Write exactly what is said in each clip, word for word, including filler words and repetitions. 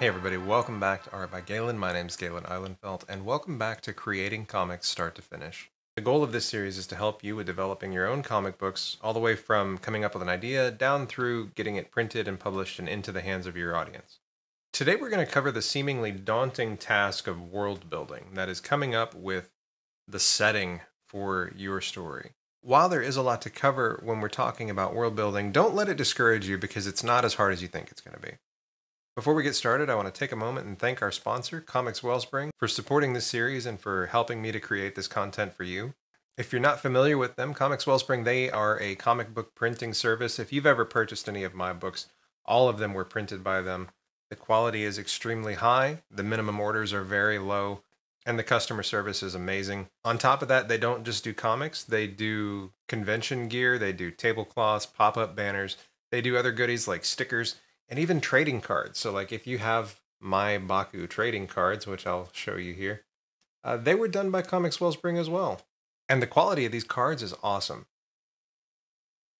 Hey everybody, welcome back to Art by Galen. My name is Galen Eilenfeld, and welcome back to Creating Comics Start to Finish. The goal of this series is to help you with developing your own comic books, all the way from coming up with an idea, down through getting it printed and published and into the hands of your audience. Today we're going to cover the seemingly daunting task of world building, that is coming up with the setting for your story. While there is a lot to cover when we're talking about world building, don't let it discourage you because it's not as hard as you think it's going to be. Before we get started, I want to take a moment and thank our sponsor, Comics Wellspring, for supporting this series and for helping me to create this content for you. If you're not familiar with them, Comics Wellspring, they are a comic book printing service. If you've ever purchased any of my books, all of them were printed by them. The quality is extremely high, the minimum orders are very low, and the customer service is amazing. On top of that, they don't just do comics, they do convention gear, they do tablecloths, pop-up banners, they do other goodies like stickers, and even trading cards. So like if you have my Baku trading cards, which I'll show you here, uh, they were done by Comics Wellspring as well. And the quality of these cards is awesome.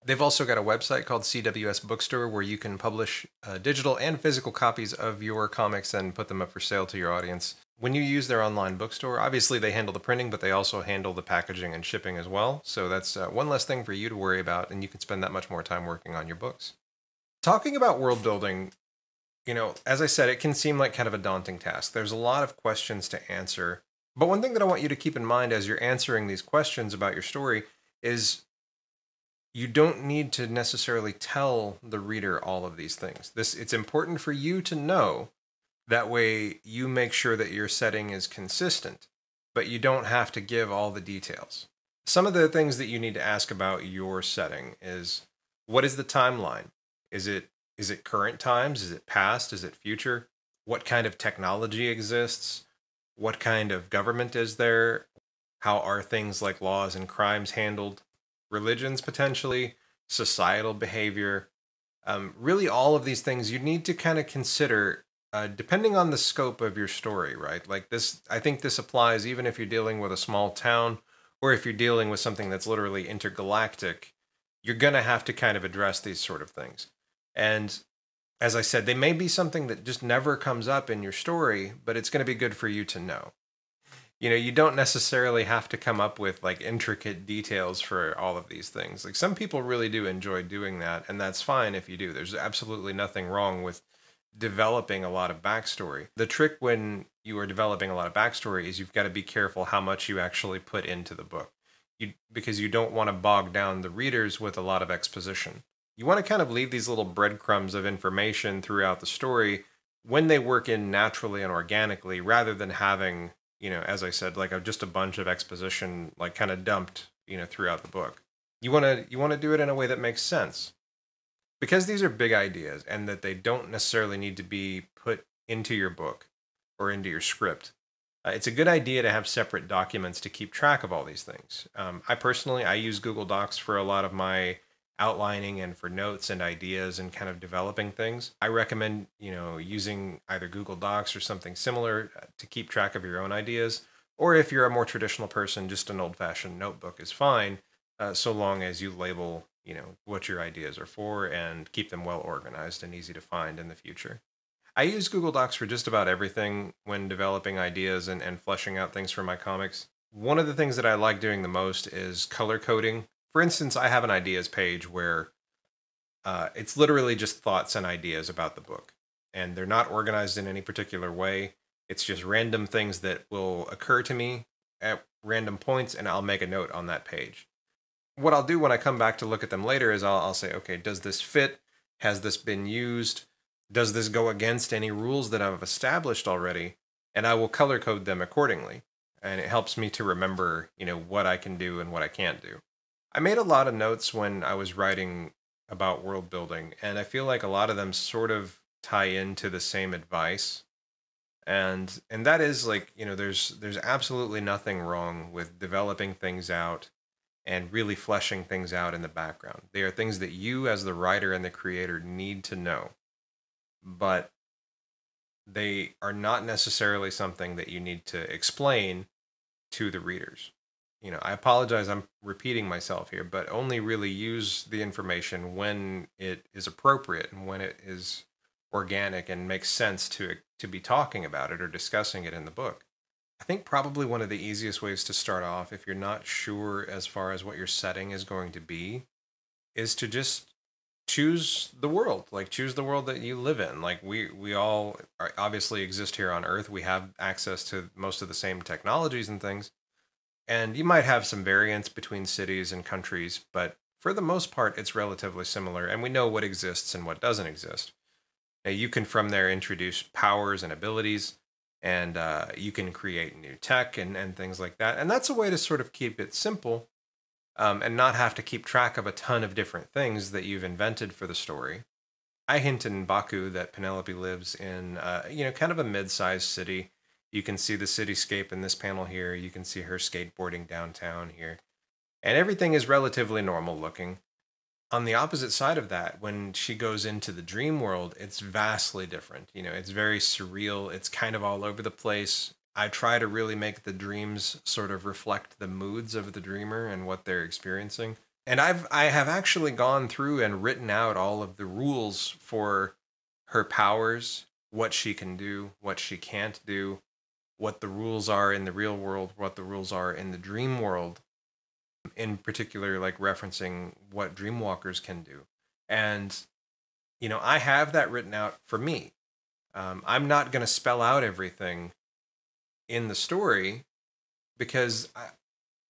They've also got a website called C W S Bookstore where you can publish uh, digital and physical copies of your comics and put them up for sale to your audience. When you use their online bookstore, obviously they handle the printing, but they also handle the packaging and shipping as well. So that's uh, one less thing for you to worry about, and you can spend that much more time working on your books. Talking about world building, you know, as I said, it can seem like kind of a daunting task. There's a lot of questions to answer. But one thing that I want you to keep in mind as you're answering these questions about your story is you don't need to necessarily tell the reader all of these things. This, it's important for you to know. That way you make sure that your setting is consistent, but you don't have to give all the details. Some of the things that you need to ask about your setting is, what is the timeline? Is it, is it current times? Is it past? Is it future? What kind of technology exists? What kind of government is there? How are things like laws and crimes handled? Religions, potentially, societal behavior. Um, really, all of these things you need to kind of consider uh, depending on the scope of your story, right? Like this, I think this applies even if you're dealing with a small town or if you're dealing with something that's literally intergalactic. You're going to have to kind of address these sort of things. And as I said, they may be something that just never comes up in your story, but it's going to be good for you to know. You know, you don't necessarily have to come up with like intricate details for all of these things. Like some people really do enjoy doing that, and that's fine if you do. There's absolutely nothing wrong with developing a lot of backstory. The trick when you are developing a lot of backstory is you've got to be careful how much you actually put into the book. You, because you don't want to bog down the readers with a lot of exposition. You want to kind of leave these little breadcrumbs of information throughout the story when they work in naturally and organically, rather than having, you know, as I said, like a, just a bunch of exposition, like kind of dumped, you know, throughout the book. You want to, you want to do it in a way that makes sense. Because these are big ideas and that they don't necessarily need to be put into your book or into your script. Uh, it's a good idea to have separate documents to keep track of all these things. Um, I personally, I use Google Docs for a lot of my outlining and for notes and ideas and kind of developing things. I recommend, you know, using either Google Docs or something similar to keep track of your own ideas. Or if you're a more traditional person, just an old-fashioned notebook is fine, uh, so long as you label, you know, what your ideas are for and keep them well organized and easy to find in the future. I use Google Docs for just about everything when developing ideas and, and fleshing out things for my comics. One of the things that I like doing the most is color coding. For instance, I have an ideas page where uh, it's literally just thoughts and ideas about the book. And they're not organized in any particular way. It's just random things that will occur to me at random points, and I'll make a note on that page. What I'll do when I come back to look at them later is I'll, I'll say, okay, does this fit? Has this been used? Does this go against any rules that I've established already? And I will color code them accordingly. And it helps me to remember, you know, what I can do and what I can't do. I made a lot of notes when I was writing about world building, and I feel like a lot of them sort of tie into the same advice. And and that is like, you know, there's there's absolutely nothing wrong with developing things out and really fleshing things out in the background. They are things that you as the writer and the creator need to know. But they are not necessarily something that you need to explain to the readers. You know, I apologize, I'm repeating myself here, but only really use the information when it is appropriate and when it is organic and makes sense to to be talking about it or discussing it in the book. I think probably one of the easiest ways to start off, if you're not sure as far as what your setting is going to be, is to just choose the world, like choose the world that you live in. Like we, we all are, obviously exist here on Earth. We have access to most of the same technologies and things. And you might have some variance between cities and countries, but for the most part, it's relatively similar. And we know what exists and what doesn't exist. Now you can from there introduce powers and abilities. And uh, you can create new tech and, and things like that. And that's a way to sort of keep it simple um, and not have to keep track of a ton of different things that you've invented for the story. I hint in Baku that Penelope lives in, uh, you know, kind of a mid-sized city. You can see the cityscape in this panel here. You can see her skateboarding downtown here. And everything is relatively normal looking. On the opposite side of that, when she goes into the dream world, it's vastly different. You know, it's very surreal. It's kind of all over the place. I try to really make the dreams sort of reflect the moods of the dreamer and what they're experiencing. And I've, I have actually gone through and written out all of the rules for her powers, what she can do, what she can't do, what the rules are in the real world, what the rules are in the dream world. In particular, like referencing what dreamwalkers can do. And, you know, I have that written out for me. Um, I'm not going to spell out everything in the story because I,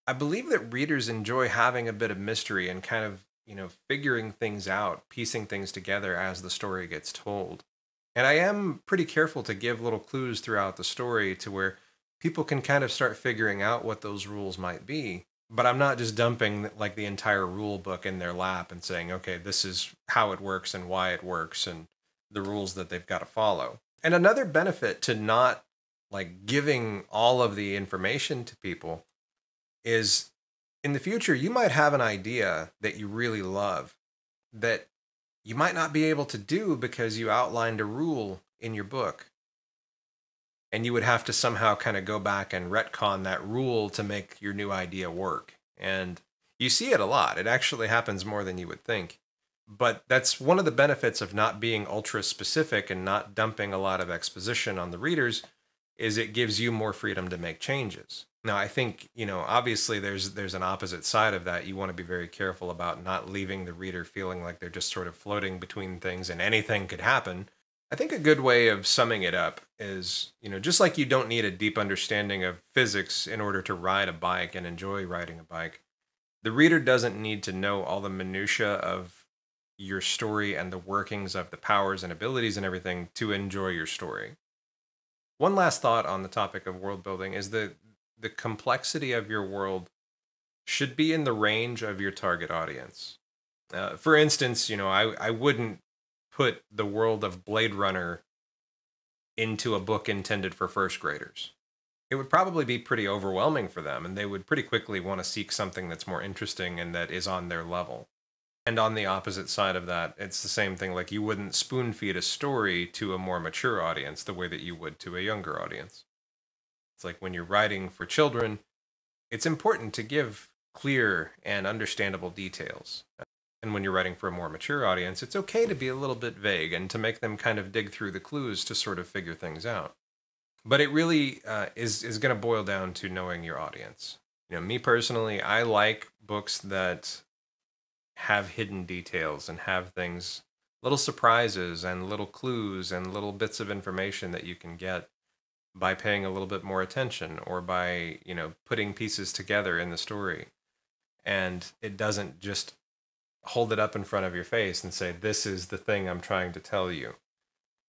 I believe that readers enjoy having a bit of mystery and kind of, you know, figuring things out, piecing things together as the story gets told. And I am pretty careful to give little clues throughout the story to where people can kind of start figuring out what those rules might be. But I'm not just dumping like the entire rule book in their lap and saying, okay, this is how it works and why it works and the rules that they've got to follow. And another benefit to not like giving all of the information to people is in the future, you might have an idea that you really love that you might not be able to do because you outlined a rule in your book. And you would have to somehow kind of go back and retcon that rule to make your new idea work. And you see it a lot. It actually happens more than you would think. But that's one of the benefits of not being ultra specific and not dumping a lot of exposition on the readers is it gives you more freedom to make changes. Now, I think, you know, obviously there's there's an opposite side of that. You want to be very careful about not leaving the reader feeling like they're just sort of floating between things and anything could happen. I think a good way of summing it up is, you know, just like you don't need a deep understanding of physics in order to ride a bike and enjoy riding a bike, the reader doesn't need to know all the minutiae of your story and the workings of the powers and abilities and everything to enjoy your story. One last thought on the topic of world building is that the complexity of your world should be in the range of your target audience. Uh, for instance, you know, I, I wouldn't put the world of Blade Runner into a book intended for first graders. It would probably be pretty overwhelming for them, and they would pretty quickly want to seek something that's more interesting and that is on their level. And on the opposite side of that, it's the same thing, like you wouldn't spoon feed a story to a more mature audience the way that you would to a younger audience. It's like when you're writing for children, it's important to give clear and understandable details. And when you're writing for a more mature audience, it's okay to be a little bit vague and to make them kind of dig through the clues to sort of figure things out. But it really uh, is, is going to boil down to knowing your audience. You know, me personally, I like books that have hidden details and have things, little surprises and little clues and little bits of information that you can get by paying a little bit more attention or by, you know, putting pieces together in the story. And it doesn't just hold it up in front of your face and say, this is the thing I'm trying to tell you.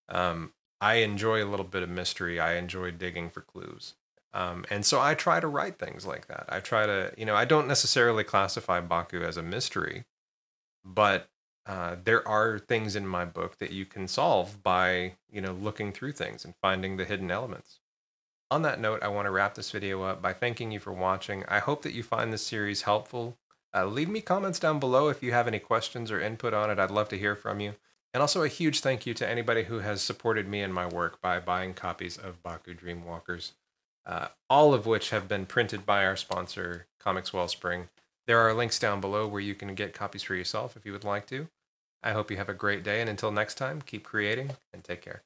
Um, I enjoy a little bit of mystery. I enjoy digging for clues. Um, and so I try to write things like that. I try to, you know, I don't necessarily classify Baku as a mystery, but uh, there are things in my book that you can solve by, you know, looking through things and finding the hidden elements. On that note, I want to wrap this video up by thanking you for watching. I hope that you find this series helpful. Uh, leave me comments down below if you have any questions or input on it. I'd love to hear from you. And also a huge thank you to anybody who has supported me in my work by buying copies of Baku Dreamwalkers, uh, all of which have been printed by our sponsor, Comics Wellspring. There are links down below where you can get copies for yourself if you would like to. I hope you have a great day, and until next time, keep creating and take care.